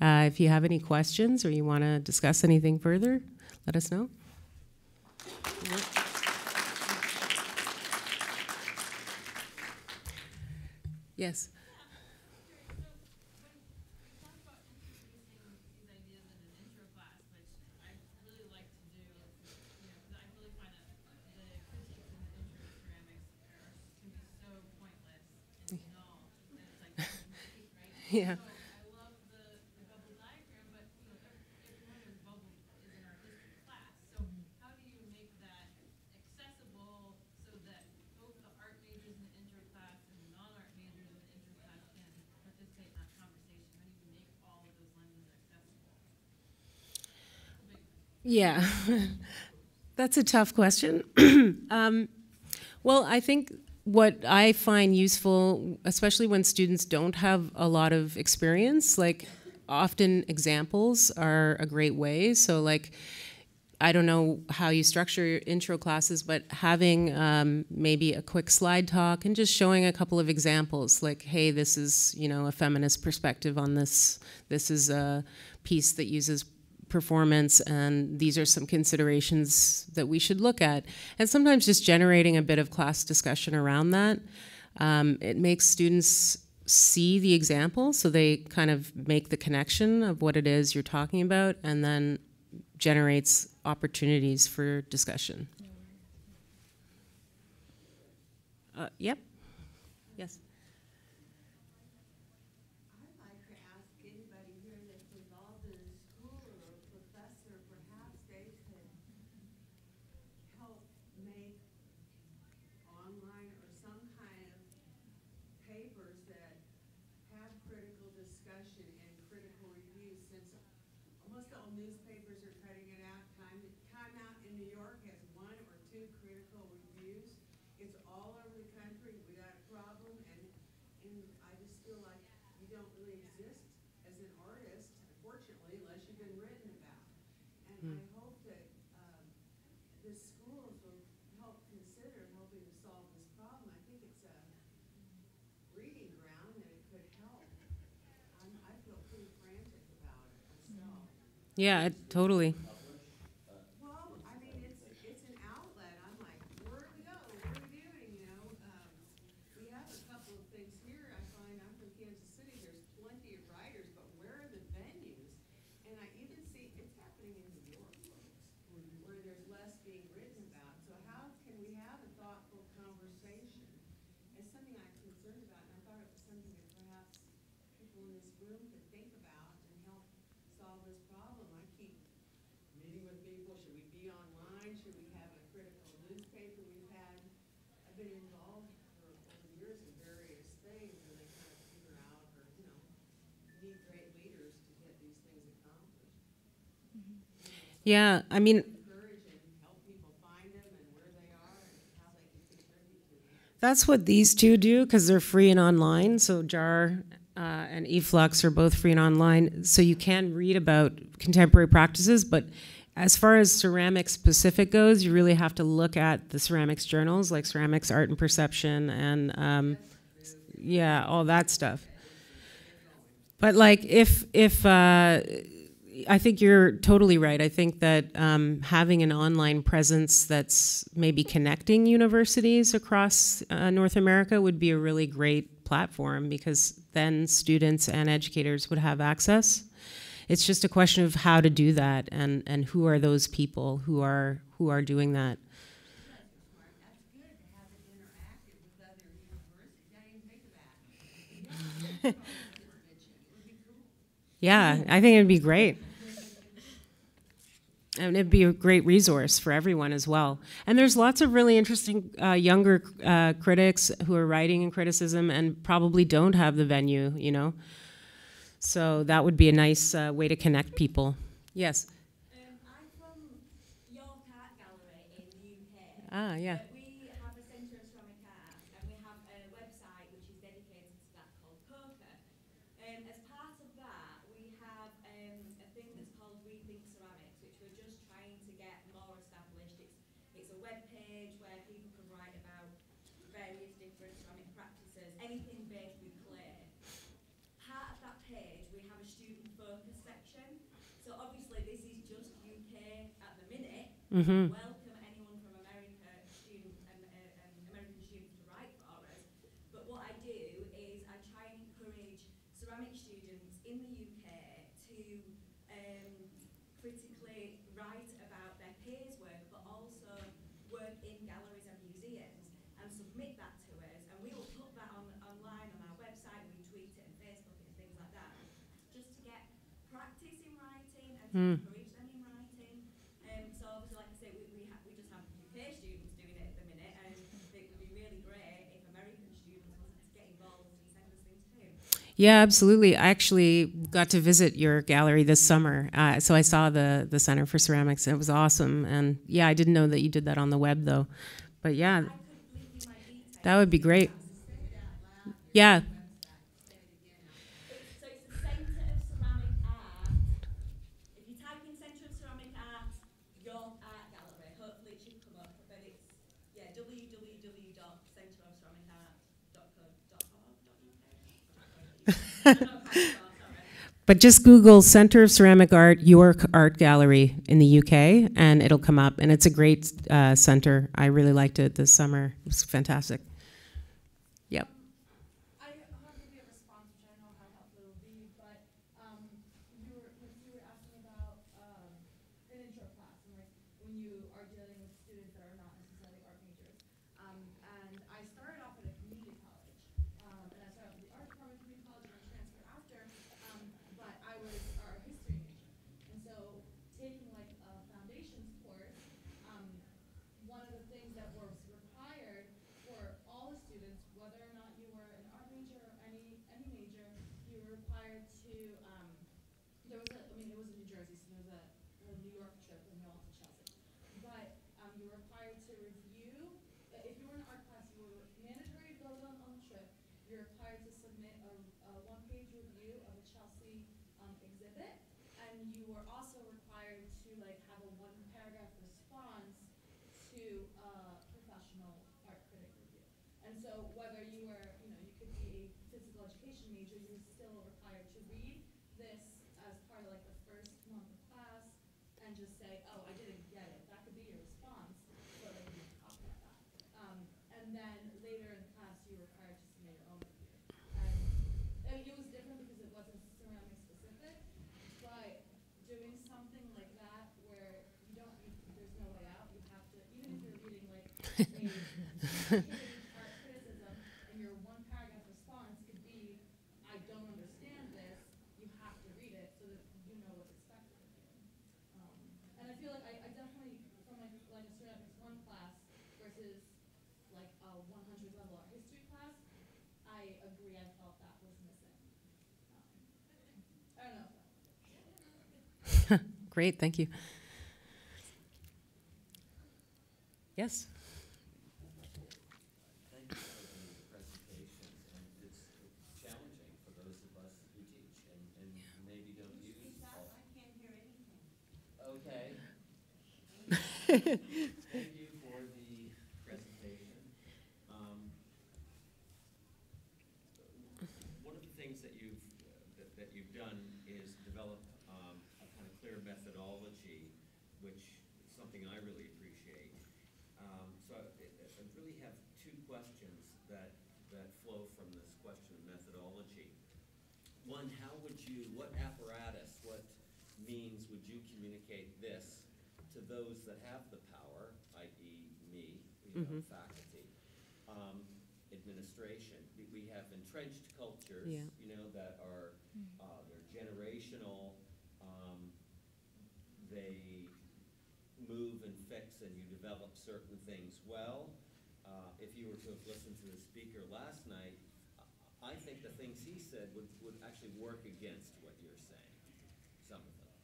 Uh, if you have any questions or you want to discuss anything further, let us know. Yes. Yeah. So I love the, the bubble diagram, but you know, everyone with bubble is in our history class. So how do you make that accessible so that both the art majors in the intro class and the non-art majors in the intro class can participate in that conversation? How do you make all of those lenses accessible? Yeah, that's a tough question. um, well, I think what I find useful, especially when students don't have a lot of experience, like often examples are a great way. So like, I don't know how you structure your intro classes, but having um, maybe a quick slide talk and just showing a couple of examples, like, hey, this is, you know, a feminist perspective on this. This is a piece that uses performance, and these are some considerations that we should look at. And sometimes just generating a bit of class discussion around that. Um, it makes students see the example, so they kind of make the connection of what it is you're talking about, and then generates opportunities for discussion. Uh, yep. Yes. Newspapers are cutting it out. Time, Time Out in New York has one or two critical reviews. It's all over the country. We got a problem, and, and I just feel like you don't really exist as as an artist, unfortunately, unless you've been written about. And mm. I hope that um, the schools will help consider helping to solve this problem. I think it's a breeding ground and it could help. I'm, I feel pretty frantic about it myself. Yeah, it, totally. Yeah, I mean, that's what these two do because they're free and online. So J A R uh, and eFlux are both free and online. So you can read about contemporary practices, but as far as ceramics specific goes, you really have to look at the ceramics journals like Ceramics, Art and Perception, and um, yeah, all that stuff. But like if if uh, I think you're totally right. I think that um, having an online presence that's maybe connecting universities across uh, North America would be a really great platform because then students and educators would have access. It's just a question of how to do that and, and who are those people who are, who are doing that. Yeah, I think it'd be great. And it'd be a great resource for everyone as well. And there's lots of really interesting uh, younger uh, critics who are writing in criticism and probably don't have the venue, you know. So that would be a nice uh, way to connect people. Yes? Um, I'm from York Art Gallery in the U K. Ah, yeah. But we have a centre of ceramic art and we have a website which is dedicated to that called Poker. Um, as part of that, we have um, a thing that's called Rethink Ceramics, which we're just trying to get more established. It's, it's a web page where people can write about various different ceramic practices, anything based with clay. Part of that page, we have a student focus section. So obviously this is just U K at the minute. Mm-hmm. Welcome anyone from America, student, um, uh, um, American students to write for us. But what I do is I try and encourage ceramic students in the U K to um, critically write about their peers' work, but also work in galleries and museums, and submit that to us. And we will put that on, online on our website, we tweet it and Facebook it and things like that, just to get practice in writing and to mm. encourage them in writing. Um, so obviously, like I say, we, we, ha we just have U K students doing it at the minute, and it would be really great if American students wanted to get involved and send us things too. Yeah, absolutely. I actually got to visit your gallery this summer. Uh, so I saw the, the Center for Ceramics, and it was awesome. And yeah, I didn't know that you did that on the web, though. But yeah, that would be great. Yeah. So it's the Centre of Ceramic Art. If you type in Centre of Ceramic Art, York Art Gallery, hopefully it should come up. But it's, yeah, w w w dot centre of ceramic art dot co dot org. But just Google Center of Ceramic Art, York Art Gallery in the U K, and it'll come up. And it's a great uh, center. I really liked it this summer. It was fantastic. Yep. Um, I have maybe a response, which I know how helpful it will be, but um, you, were, you were asking about um, an intro class, and like when you are dealing with students that are not necessarily art majors. Um, and I started off at a community college, um, and I started off at the art department community college, and I transferred after. Um, But I was our history major, and so taking like a foundations course, um, one of the things that was required for all the students, whether or not you were an art major or any any major, you were required to. Um, there was a, I mean, it was in New Jersey, so there was a, a New York trip and New York to Chelsea, but um, you were required to review. Uh, if you were in an art class, you were mandatory to go on on the trip. You're required to submit a, a one-page review of a Chelsea um, exhibit, and you were also required to like have a one paragraph response to a professional art critic review. And so whether you were, you know, you could be a physical education major, you were still required to read this as part of like the first month of class and just say, oh, I didn't get it. That could be your response, so they can copy that. Um, and then later in class, you were required to submit your own review. And, and it was different because it wasn't ceramic specific, but doing something like that where you don't, you, there's no way out, you have to, even if you're reading like a art criticism and your one paragraph response could be, I don't understand this, you have to read it so that you know what's expected of you. Um, and I feel like I, I definitely, from like, like a ceramics one class versus like a one hundred level art history class, I agree, I felt that was missing. Um, I don't know. Great, thank you. Yes? Thank you for the presentations, and it's challenging for those of us who teach and, and yeah. maybe don't use it. I can't hear anything. Okay. Thank you for the presentation. Um, one of the things that you've uh, that, that you've done is develop clear methodology, which is something I really appreciate. Um, so I, I really have two questions that, that flow from this question of methodology. One, how would you, what apparatus, what means would you communicate this to those that have the power, that is me, you know, mm-hmm. faculty, um, administration? We, we have entrenched cultures, yeah. you know, that are, uh, they're generational, um, they move and fix and you develop certain things well. Uh, if you were to have listened to the speaker last night, I think the things he said would, would actually work against what you're saying, some of them.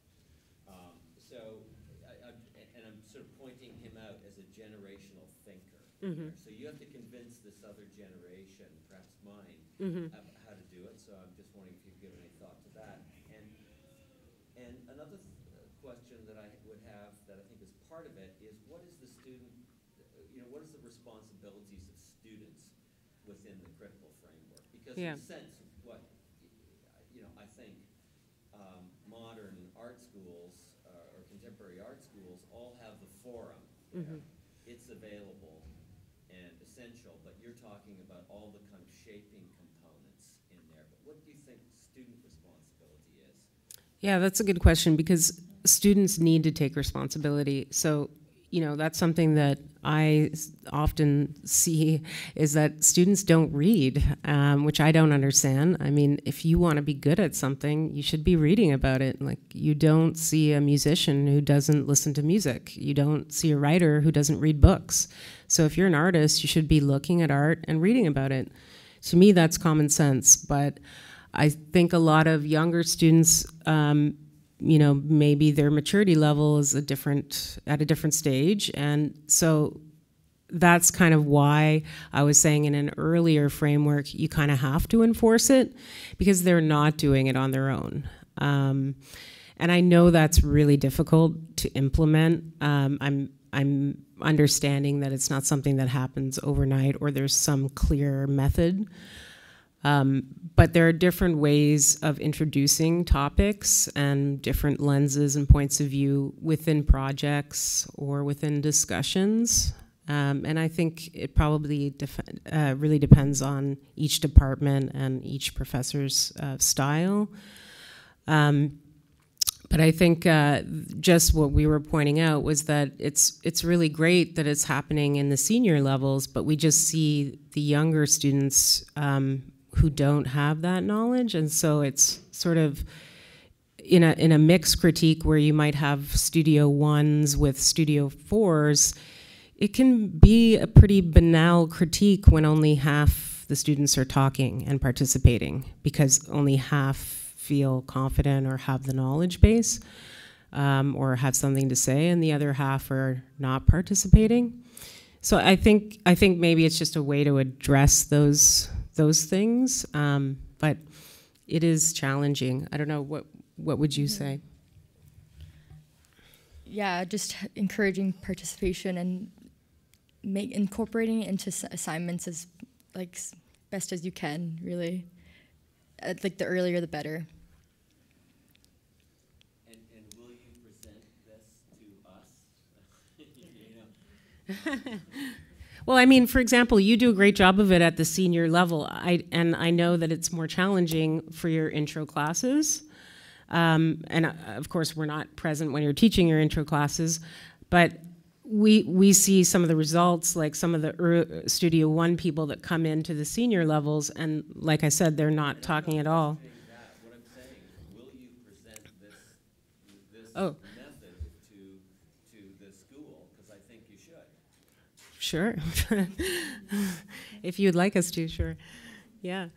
Um, so, I, I, and I'm sort of pointing him out as a generational thinker. Mm-hmm. So you have to convince this other generation, perhaps mine, mm-hmm. of how to do it. So I'm just wondering if you've given any thought to that. And, and another thing question that I would have that I think is part of it is what is the student, you know, what is the responsibilities of students within the critical framework? Because yeah. in a sense, what, you know, I think um, modern art schools uh, or contemporary art schools all have the forum. Mm-hmm. It's available and essential, but you're talking about all the kind of shaping components in there. But what do you think student responsibility is? Yeah, that's a good question because students need to take responsibility. So, you know, that's something that I often see is that students don't read, um, which I don't understand. I mean, if you want to be good at something, you should be reading about it. Like, you don't see a musician who doesn't listen to music. You don't see a writer who doesn't read books. So if you're an artist, you should be looking at art and reading about it. To me, that's common sense. But I think a lot of younger students, um, you know, maybe their maturity level is a different, at a different stage. And so that's kind of why I was saying in an earlier framework, you kind of have to enforce it because they're not doing it on their own. Um, and I know that's really difficult to implement. Um, I'm, I'm understanding that it's not something that happens overnight or there's some clear method. Um, but there are different ways of introducing topics and different lenses and points of view within projects or within discussions. Um, and I think it probably def uh, really depends on each department and each professor's uh, style. Um, But I think uh, just what we were pointing out was that it's it's really great that it's happening in the senior levels, but we just see the younger students um, who don't have that knowledge, and so it's sort of in a in a mixed critique where you might have studio ones with studio fours. It can be a pretty banal critique when only half the students are talking and participating because only half feel confident or have the knowledge base um, or have something to say, and the other half are not participating. So I think I think maybe it's just a way to address those those things, um, but it is challenging. I don't know what what would you say? Yeah, just encouraging participation and make, incorporating it into assignments as like best as you can, really. Uh, like the earlier the better. And, and will you present this to us? You know? Well, I mean, for example, you do a great job of it at the senior level, I, and I know that it's more challenging for your intro classes. Um, and uh, of course, we're not present when you're teaching your intro classes, but we we see some of the results, like some of the er Studio One people that come into the senior levels, and like I said, they're not talking at all. What I'm saying, will you present this, this oh. method to, to the school? Because I think you should. Sure, if you'd like us to, sure, yeah.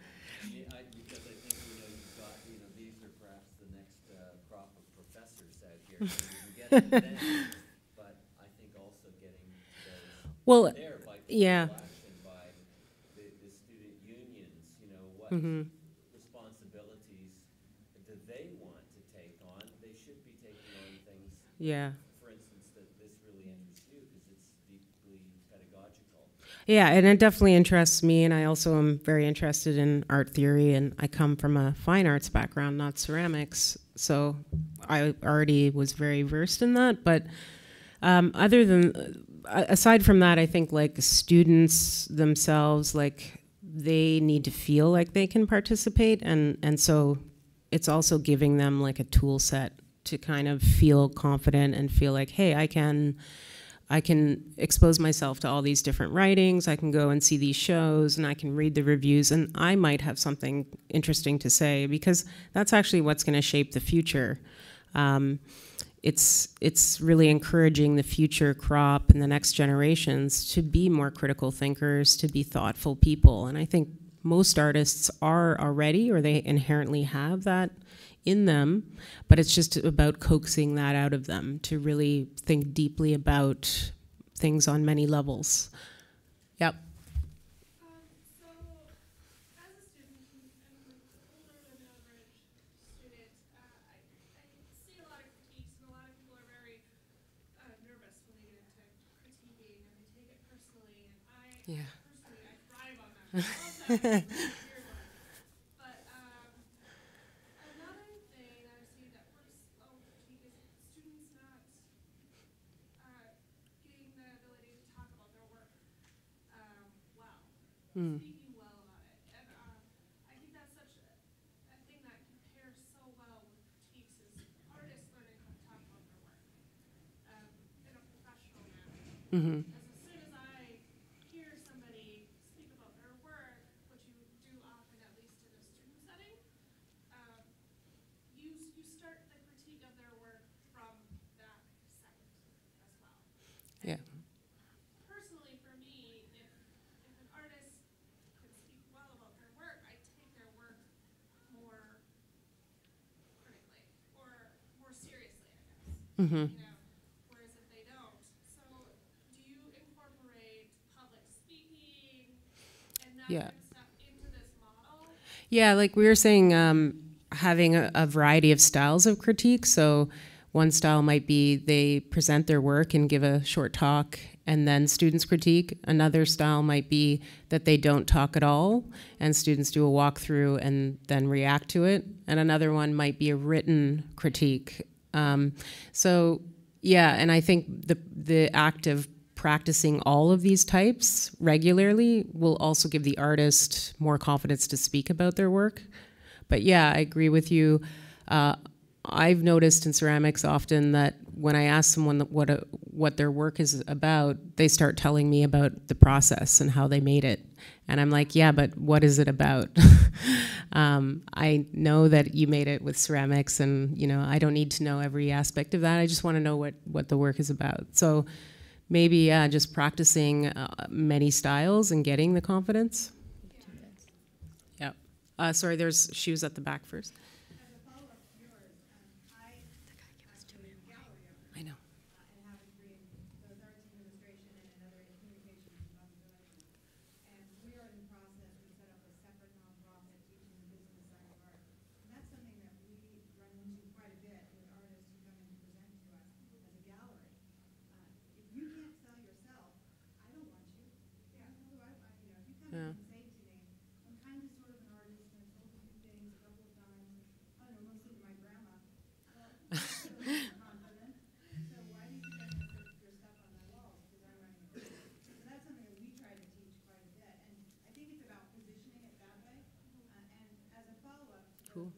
Well, yeah. By the, the student unions, you know, what mm-hmm. responsibilities do they want to take on? They should be taking on things. Yeah. For instance, that this really interests you because it's deeply pedagogical. Yeah, and it definitely interests me, and I also am very interested in art theory, and I come from a fine arts background, not ceramics, so I already was very versed in that. But um, other than aside from that, I think like students themselves, like they need to feel like they can participate, and and so it's also giving them like a tool set to kind of feel confident and feel like, hey, I can I can expose myself to all these different writings, I can go and see these shows, and I can read the reviews, and I might have something interesting to say, because that's actually what's going to shape the future. Um, It's, it's really encouraging the future crop and the next generations to be more critical thinkers, to be thoughtful people. And I think most artists are already, or they inherently have that in them, but it's just about coaxing that out of them to really think deeply about things on many levels. Yep. Yeah. Personally, I thrive on that. But um, another thing I see that works well with critique is students not uh, getting the ability to talk about their work um, well, mm. speaking well about it. And um, I think that's such a, a thing that compares so well with critiques is artists learning how to talk about their work um, in a professional manner. Mm-hmm. Mm-hmm. You know, whereas if they don't, so do you incorporate public speaking and that yeah. kind of stuff into this model? Yeah, like we were saying, um, having a, a variety of styles of critique. So one style might be they present their work and give a short talk, and then students critique. Another style might be that they don't talk at all, and students do a walkthrough and then react to it. And another one might be a written critique. Um, so, yeah, and I think the, the act of practicing all of these types regularly will also give the artist more confidence to speak about their work. But yeah, I agree with you. Uh, I've noticed in ceramics often that when I ask someone what, a, what their work is about, they start telling me about the process and how they made it. And I'm like, yeah, but what is it about? um, I know that you made it with ceramics, and you know, I don't need to know every aspect of that. I just want to know what, what the work is about. So maybe yeah, just practicing uh, many styles and getting the confidence. Yeah. yeah. Uh, sorry, there's she was at the back first. Cool.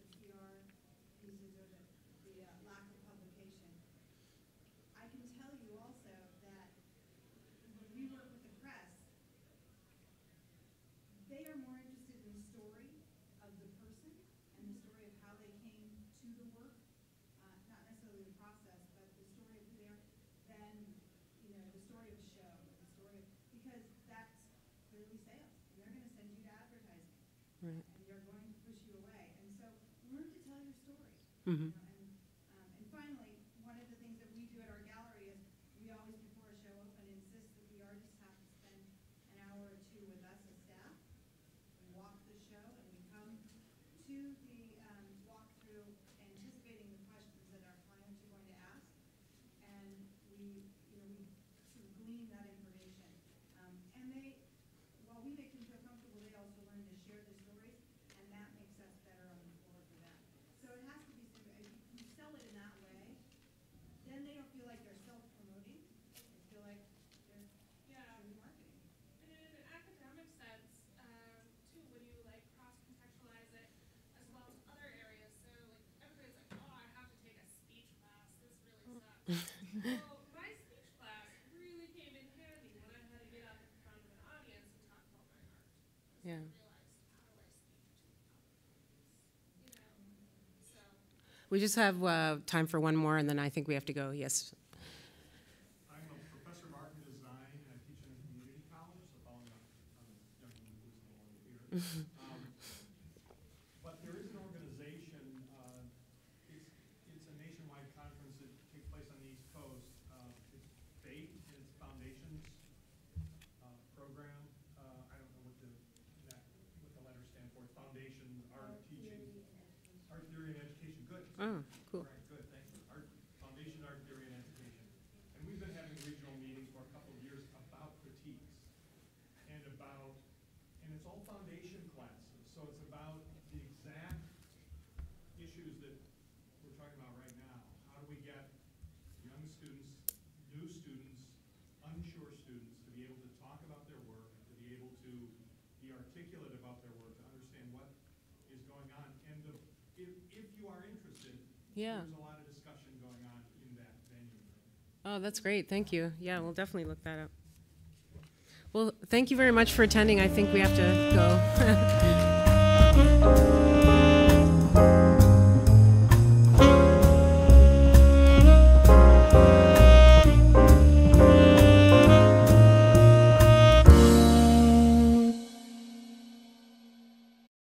Mm-hmm. um, and finally, one of the things that we do at our gallery is we always, before a show open, insist that the artists have to spend an hour or two with us as staff. We walk the show and we come to the um, walkthrough anticipating the questions that our clients are going to ask, and we, you know, we sort of glean that information. Um, and they, while we make them feel comfortable, they also learn to share the stories, and that makes us better on the floor for that. So it has to. So my speech class really came in handy when I had to get out in front of an audience and talk about my art. Yeah. I realized, how do I speak to an audience? You know, so. We just have uh, time for one more, and then I think we have to go. Yes. I'm a professor of art and design, and I teach in a community college, so following up on the young woman who's no longer here. Oh, cool. Right, good, thank you. Art, Foundation Art Theory and Education. And we've been having regional meetings for a couple of years about critiques and about, and it's all foundation classes. So it's about the exact issues that we're talking about right now. How do we get young students, new students, unsure students to be able to talk about their work, to be able to be articulate about their work, to understand what is going on. And the, if, if you are interested, yeah. There's a lot of discussion going on in that venue. Oh, that's great. Thank you. Yeah, we'll definitely look that up. Well, thank you very much for attending. I think we have to go.